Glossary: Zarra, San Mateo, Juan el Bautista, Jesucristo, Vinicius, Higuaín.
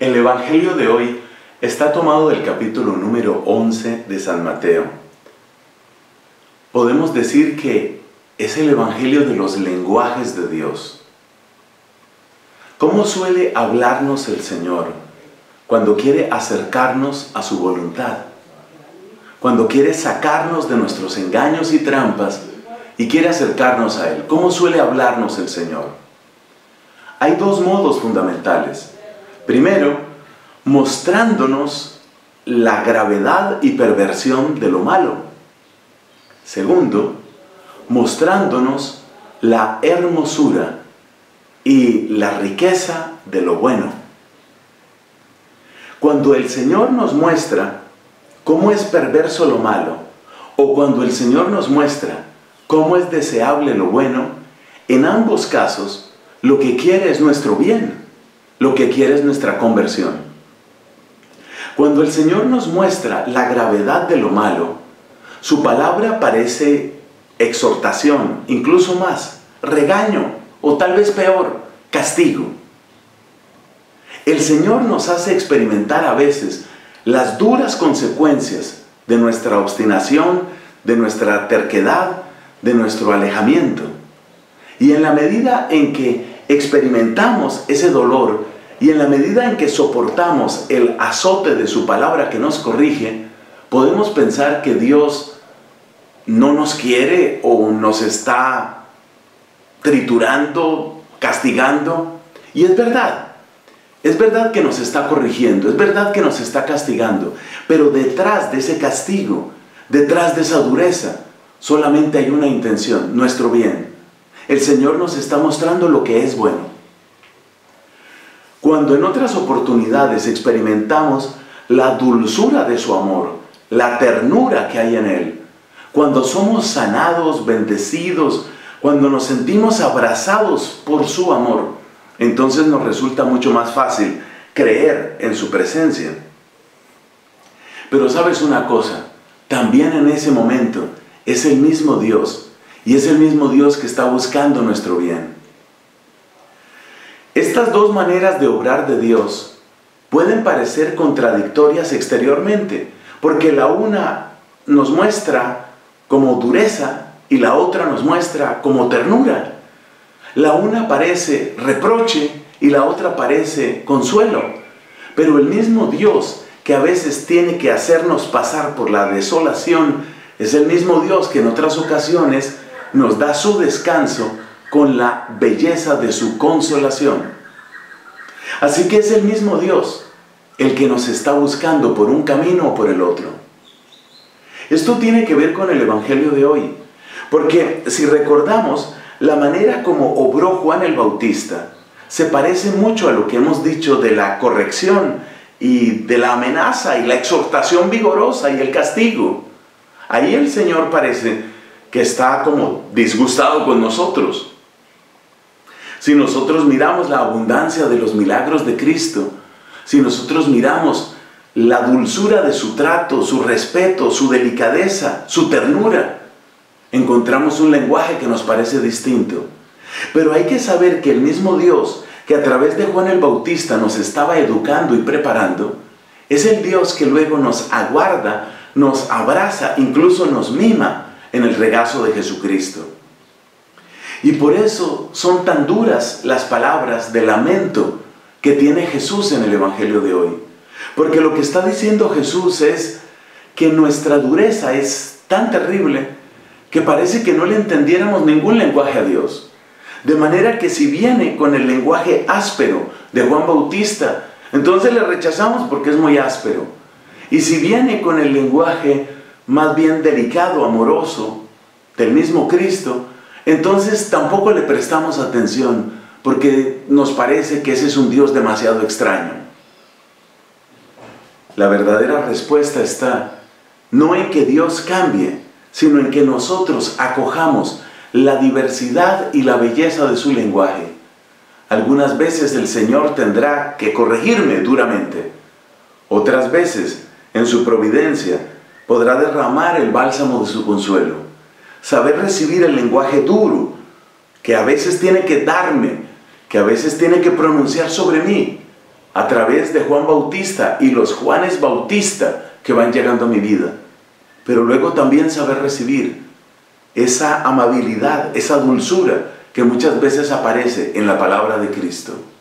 El Evangelio de hoy está tomado del capítulo número 11 de San Mateo. Podemos decir que es el Evangelio de los lenguajes de Dios. ¿Cómo suele hablarnos el Señor cuando quiere acercarnos a su voluntad? Cuando quiere sacarnos de nuestros engaños y trampas y quiere acercarnos a Él. ¿Cómo suele hablarnos el Señor? Hay dos modos fundamentales. Primero, mostrándonos la gravedad y perversión de lo malo. Segundo, mostrándonos la hermosura y la riqueza de lo bueno. Cuando el Señor nos muestra cómo es perverso lo malo, o cuando el Señor nos muestra cómo es deseable lo bueno, en ambos casos lo que quiere es nuestro bien, lo que quiere es nuestra conversión. Cuando el Señor nos muestra la gravedad de lo malo, su palabra parece exhortación, incluso más, regaño, o tal vez peor, castigo. El Señor nos hace experimentar a veces las duras consecuencias de nuestra obstinación, de nuestra terquedad, de nuestro alejamiento. Y en la medida en que experimentamos ese dolor, y en la medida en que soportamos el azote de su palabra que nos corrige, podemos pensar que Dios no nos quiere o nos está triturando, castigando. Y es verdad que nos está corrigiendo, es verdad que nos está castigando, pero detrás de ese castigo, detrás de esa dureza, solamente hay una intención, nuestro bien. El Señor nos está mostrando lo que es bueno. Cuando en otras oportunidades experimentamos la dulzura de su amor, la ternura que hay en Él, cuando somos sanados, bendecidos, cuando nos sentimos abrazados por su amor, entonces nos resulta mucho más fácil creer en su presencia. Pero sabes una cosa, también en ese momento es el mismo Dios, y es el mismo Dios que está buscando nuestro bien. Estas dos maneras de obrar de Dios pueden parecer contradictorias exteriormente, porque la una nos muestra como dureza y la otra nos muestra como ternura. La una parece reproche y la otra parece consuelo, pero el mismo Dios que a veces tiene que hacernos pasar por la desolación, es el mismo Dios que en otras ocasiones nos da su descanso con la belleza de su consolación. Así que es el mismo Dios el que nos está buscando por un camino o por el otro. Esto tiene que ver con el Evangelio de hoy, porque si recordamos, la manera como obró Juan el Bautista se parece mucho a lo que hemos dicho de la corrección y de la amenaza y la exhortación vigorosa y el castigo. Ahí el Señor parece que está como disgustado con nosotros. Si nosotros miramos la abundancia de los milagros de Cristo, si nosotros miramos la dulzura de su trato, su respeto, su delicadeza, su ternura, encontramos un lenguaje que nos parece distinto. Pero hay que saber que el mismo Dios que a través de Juan el Bautista nos estaba educando y preparando, es el Dios que luego nos aguarda, nos abraza, incluso nos mima en el regazo de Jesucristo. Y por eso son tan duras las palabras de lamento que tiene Jesús en el Evangelio de hoy. Porque lo que está diciendo Jesús es que nuestra dureza es tan terrible que parece que no le entendiéramos ningún lenguaje a Dios. De manera que si viene con el lenguaje áspero de Juan Bautista, entonces le rechazamos porque es muy áspero. Y si viene con el lenguaje más bien delicado, amoroso, del mismo Cristo, entonces tampoco le prestamos atención, porque nos parece que ese es un Dios demasiado extraño. La verdadera respuesta está no en que Dios cambie, sino en que nosotros acojamos la diversidad y la belleza de su lenguaje. Algunas veces el Señor tendrá que corregirme duramente. Otras veces, en su providencia, podrá derramar el bálsamo de su consuelo. Saber recibir el lenguaje duro, que a veces tiene que darme, que a veces tiene que pronunciar sobre mí, a través de Juan Bautista y los Juanes Bautista que van llegando a mi vida. Pero luego también saber recibir esa amabilidad, esa dulzura que muchas veces aparece en la palabra de Cristo.